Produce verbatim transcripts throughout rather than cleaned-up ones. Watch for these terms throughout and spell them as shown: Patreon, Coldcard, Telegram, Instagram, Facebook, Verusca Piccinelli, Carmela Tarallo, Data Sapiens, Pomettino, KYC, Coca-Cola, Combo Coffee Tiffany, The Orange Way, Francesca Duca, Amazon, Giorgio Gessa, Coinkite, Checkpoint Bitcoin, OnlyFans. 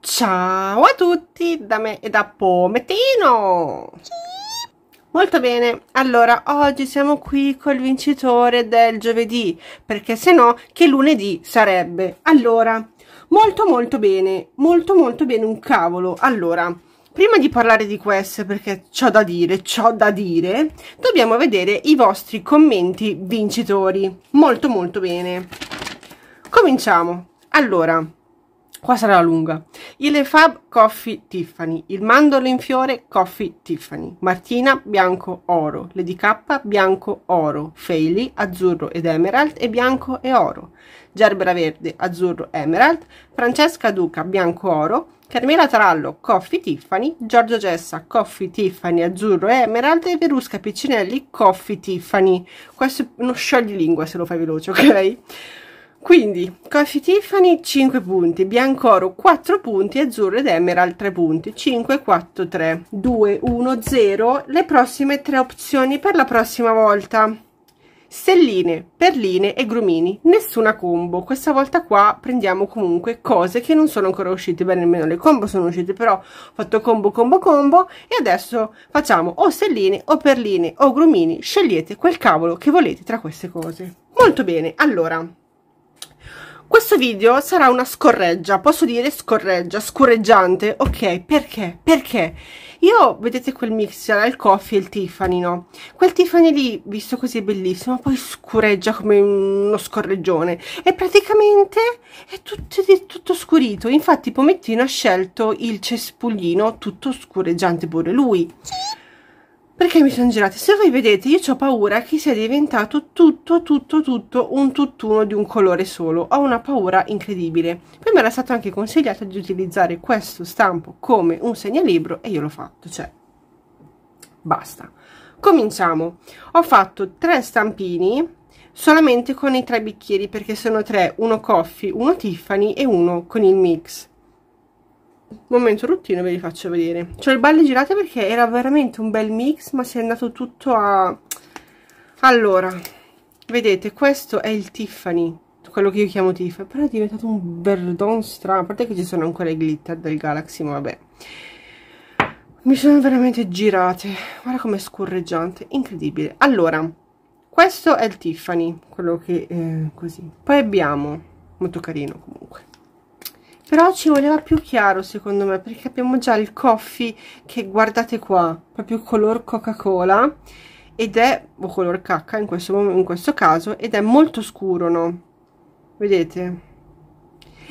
Ciao a tutti da me e da Pomettino. Molto bene, allora oggi siamo qui col vincitore del giovedì, perché se no che lunedì sarebbe. Allora, molto molto bene, molto molto bene un cavolo. Allora, prima di parlare di queste, perché c'ho da dire, c'ho da dire, dobbiamo vedere i vostri commenti vincitori. Molto molto bene. Cominciamo. Allora, qua sarà lunga. Il Fab Coffee Tiffany, il mandorlo in fiore Coffee Tiffany, Martina bianco oro, Lady K bianco oro, Feili azzurro ed emerald e bianco e oro, Gerbera verde azzurro emerald, Francesca Duca bianco oro, Carmela Tarallo Coffee Tiffany, Giorgio Gessa Coffee Tiffany azzurro e emerald e Verusca Piccinelli Coffee Tiffany. Questo è uno scioglilingua se lo fai veloce, ok? Quindi, Coffee Tiffany cinque punti, bianco oro quattro punti, azzurro ed emerald tre punti, cinque, quattro, tre, due, uno, zero, le prossime tre opzioni per la prossima volta. Stelline, perline e grumini, nessuna combo, questa volta qua prendiamo comunque cose che non sono ancora uscite, beh nemmeno le combo sono uscite, però ho fatto combo combo combo e adesso facciamo o stelline o perline o grumini, scegliete quel cavolo che volete tra queste cose. Molto bene, allora, questo video sarà una scorreggia, posso dire scorreggia, scorreggiante, ok, perché? Perché io, vedete quel mix tra il coffee e il Tiffany, no? Quel Tiffany lì, visto così, è bellissimo, poi scorreggia come uno scorreggione e praticamente è tutto, è tutto scurito. Infatti Pomettino ha scelto il cespuglino tutto scorreggiante pure lui. Perché mi sono girata? Se voi vedete, io ho paura che sia diventato tutto, tutto, tutto un tutt'uno di un colore solo. Ho una paura incredibile. Poi mi era stato anche consigliato di utilizzare questo stampo come un segnalibro e io l'ho fatto, cioè, basta. Cominciamo. Ho fatto tre stampini solamente con i tre bicchieri, perché sono tre, uno coffee, uno Tiffany e uno con il mix. Momento routine, ve li faccio vedere. C'ho il balle girato perché era veramente un bel mix, ma si è andato tutto a... Allora, vedete, questo è il Tiffany, quello che io chiamo Tiffany, però è diventato un verdon strano, a parte che ci sono ancora i glitter del Galaxy, ma vabbè. Mi sono veramente girate, guarda com'è scorreggiante, incredibile. Allora, questo è il Tiffany, quello che è così. Poi abbiamo, molto carino comunque, però ci voleva più chiaro secondo me, perché abbiamo già il coffee che guardate qua, proprio color Coca-Cola, ed è, o color cacca in questo, in questo caso, ed è molto scuro, no? Vedete?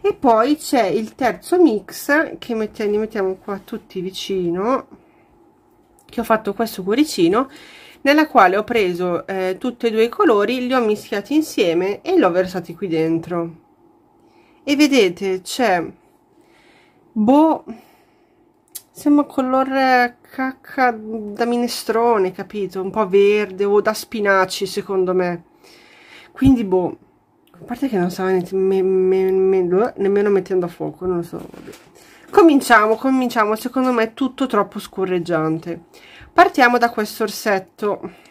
E poi c'è il terzo mix che mettiamo, li mettiamo qua tutti vicino, che ho fatto questo cuoricino, nella quale ho preso eh, tutti e due i colori, li ho mischiati insieme e li ho versati qui dentro. E vedete, c'è, boh, sembra color cacca da minestrone, capito? Un po' verde o da spinaci, secondo me. Quindi, boh, a parte che non stava ne me me me nemmeno mettendo a fuoco, non lo so. Vabbè. Cominciamo, cominciamo, secondo me è tutto troppo scorreggiante. Partiamo da questo orsetto.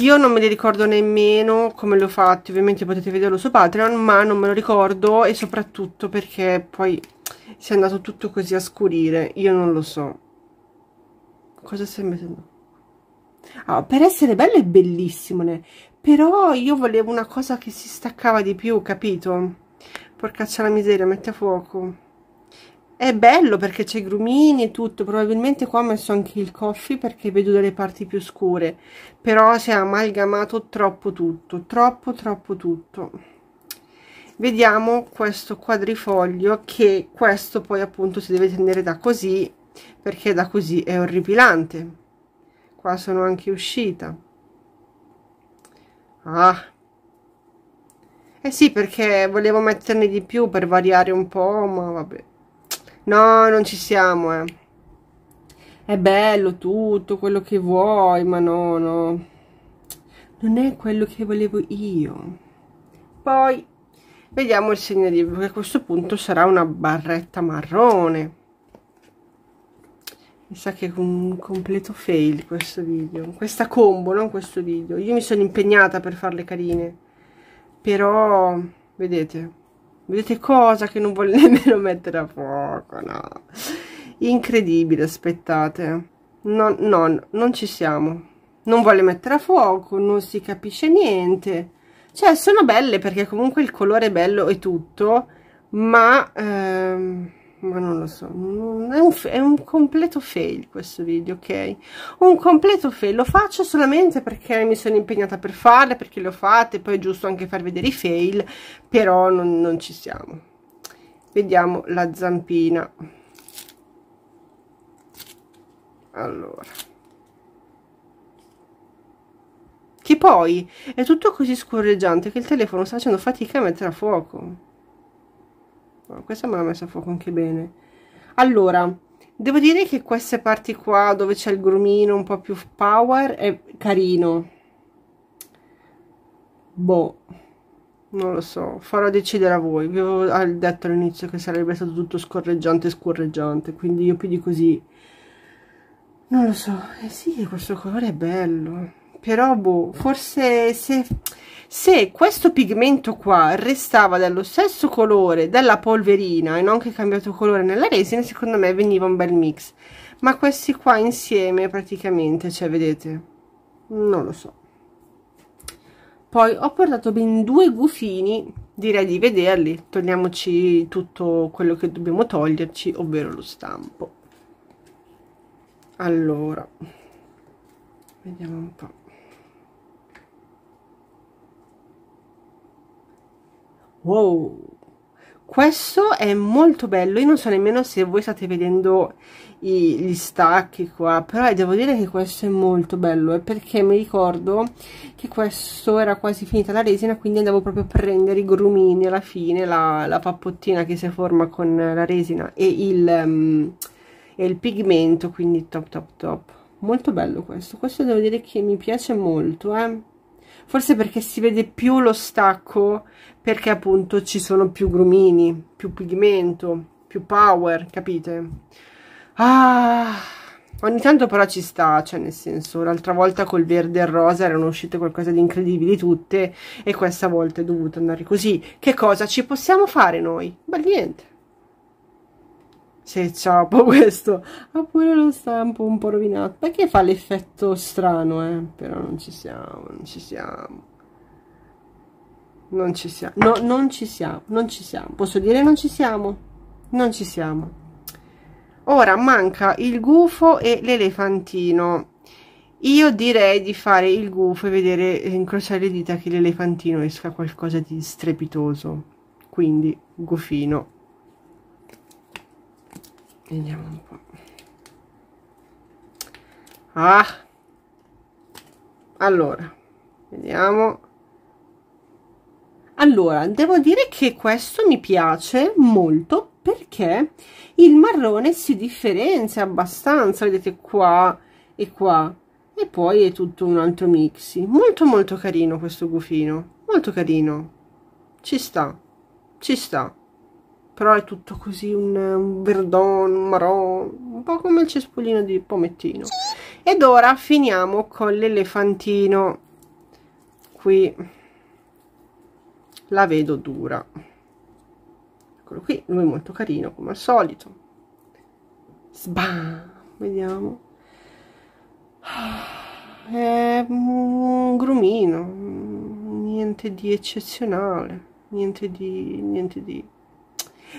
Io non me li ricordo nemmeno come li ho fatti, ovviamente potete vederlo su Patreon, ma non me lo ricordo e soprattutto perché poi si è andato tutto così a scurire, io non lo so. Cosa stai mettendo? Ah, per essere bello è bellissimo, né? Però io volevo una cosa che si staccava di più, capito? Porcaccia la miseria, mette a fuoco. È bello perché c'è i grumini e tutto, probabilmente qua ho messo anche il coffee perché vedo delle parti più scure, però si è amalgamato troppo tutto, troppo troppo tutto. Vediamo questo quadrifoglio, che questo poi appunto si deve tenere da così, perché da così è orripilante. Qua sono anche uscita. Ah! Eh sì, perché volevo metterne di più per variare un po', ma vabbè. No, non ci siamo, eh. È bello tutto, quello che vuoi, ma no, no. Non è quello che volevo io. Poi, vediamo il segnalibro, che a questo punto sarà una barretta marrone. Mi sa che è un completo fail questo video. Questa combo, non questo video. Io mi sono impegnata per farle carine. Però vedete, vedete cosa che non voglio nemmeno mettere a fuoco, no, incredibile. Aspettate, no, no, non ci siamo, non voglio mettere a fuoco, non si capisce niente. Cioè, sono belle perché comunque il colore è bello e tutto, ma, ehm, ma non lo so, è un, è un completo fail questo video, ok? Un completo fail, lo faccio solamente perché mi sono impegnata per farle, perché le ho fatte, poi è giusto anche far vedere i fail, però non, non ci siamo. Vediamo la zampina. Allora... che poi è tutto così scorreggiante che il telefono sta facendo fatica a mettere a fuoco. No, questa me l'ha messa a fuoco anche bene. Allora, devo dire che queste parti qua dove c'è il grumino un po' più power è carino. Boh, non lo so, farò decidere a voi. Vi avevo detto all'inizio che sarebbe stato tutto scorreggiante e scorreggiante, quindi io più di così non lo so. Eh sì, questo colore è bello. Però boh, forse se, se questo pigmento qua restava dello stesso colore della polverina e non che è cambiato colore nella resina, secondo me veniva un bel mix. Ma questi qua insieme praticamente, cioè vedete, non lo so. Poi ho portato ben due gufini, direi di vederli, togliamoci tutto quello che dobbiamo toglierci, ovvero lo stampo. Allora, vediamo un po'. Wow, questo è molto bello. Io non so nemmeno se voi state vedendo i, gli stacchi qua, però devo dire che questo è molto bello, eh, perché mi ricordo che questo era quasi finita la resina, quindi andavo proprio a prendere i grumini alla fine, la, la pappottina che si forma con la resina e il, um, e il pigmento, quindi top top top. Molto bello questo, questo devo dire che mi piace molto, eh. Forse perché si vede più lo stacco, perché appunto ci sono più grumini, più pigmento, più power, capite? Ah, ogni tanto però ci sta, cioè nel senso, l'altra volta col verde e il rosa erano uscite qualcosa di incredibile tutte e questa volta è dovuto andare così. Che cosa ci possiamo fare noi? Beh, niente. Se ciao, questo ha pure lo stampo un po' rovinato perché fa l'effetto strano, eh? Però non ci siamo, non ci siamo, non ci siamo, no, non ci siamo, non ci siamo, posso dire non ci siamo, non ci siamo. Ora manca il gufo e l'elefantino. Io direi di fare il gufo e vedere, incrociare le dita che l'elefantino esca qualcosa di strepitoso, quindi gufino. Vediamo un po'. Ah! Allora, vediamo. Allora, devo dire che questo mi piace molto perché il marrone si differenzia abbastanza, vedete qua e qua. E poi è tutto un altro mixi. Molto molto carino questo gufino, molto carino. Ci sta, ci sta. Però è tutto così un, un verdone, un marrone, un po' come il cespuglino di Pomettino. Ed ora finiamo con l'elefantino. Qui la vedo dura. Eccolo qui, lui è molto carino come al solito. Sbam! Vediamo. È un grumino, niente di eccezionale, niente di... niente di...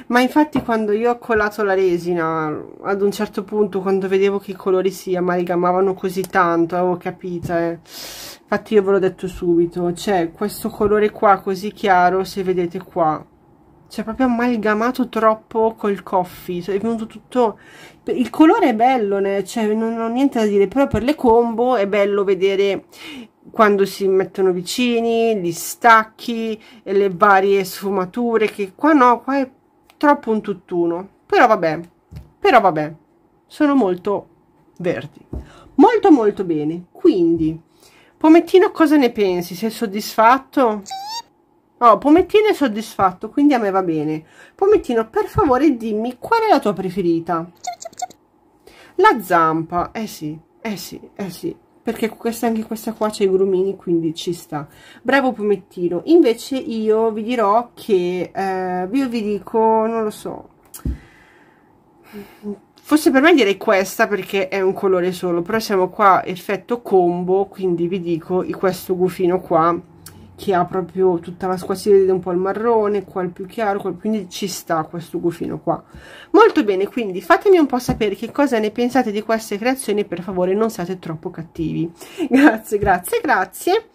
Ma infatti quando io ho collato la resina, ad un certo punto, quando vedevo che i colori si amalgamavano così tanto, avevo capito, eh. Infatti io ve l'ho detto subito, cioè questo colore qua così chiaro, se vedete qua, cioè proprio amalgamato troppo col coffee, cioè, è venuto tutto... Il colore è bello, né? Cioè non ho niente da dire, però per le combo è bello vedere... quando si mettono vicini, gli stacchi, e le varie sfumature, che qua no, qua è troppo un tutt'uno. Però vabbè, però vabbè, sono molto verdi. Molto molto bene. Quindi, Pomettino cosa ne pensi? Sei soddisfatto? Oh, Pomettino è soddisfatto, quindi a me va bene. Pomettino, per favore dimmi qual è la tua preferita? La zampa, eh sì, eh sì, eh sì. perché questa, anche questa qua c'è i grumini, quindi ci sta. Bravo Pomettino. Invece io vi dirò che eh, io vi dico, non lo so, forse per me direi questa perché è un colore solo, però siamo qua effetto combo, quindi vi dico questo gufino qua che ha proprio tutta la squa, si vede un po' il marrone, qua il più chiaro, qua, quindi ci sta questo gufino qua. Molto bene, quindi fatemi un po' sapere che cosa ne pensate di queste creazioni, per favore non siate troppo cattivi. Grazie, grazie, grazie.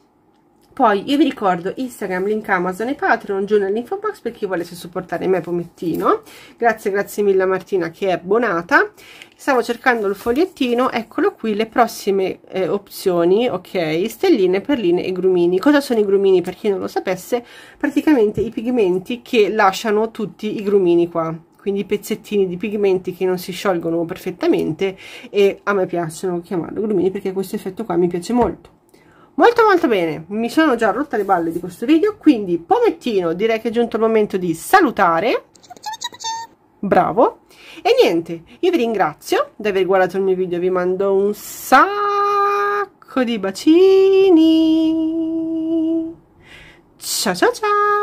Poi io vi ricordo Instagram, link Amazon e Patreon giù nell'info box per chi volesse supportare me Pomettino. Grazie, grazie mille a Martina che è abbonata. Stavo cercando il fogliettino, eccolo qui, le prossime eh, opzioni, ok, stelline, perline e grumini. Cosa sono i grumini per chi non lo sapesse? Praticamente i pigmenti che lasciano tutti i grumini qua, quindi pezzettini di pigmenti che non si sciolgono perfettamente, e a me piacciono chiamarlo grumini perché questo effetto qua mi piace molto. Molto molto bene, mi sono già rotta le balle di questo video, quindi Pomettino, direi che è giunto il momento di salutare. Bravo. E niente, io vi ringrazio di aver guardato il mio video, vi mando un sacco di bacini. Ciao ciao ciao.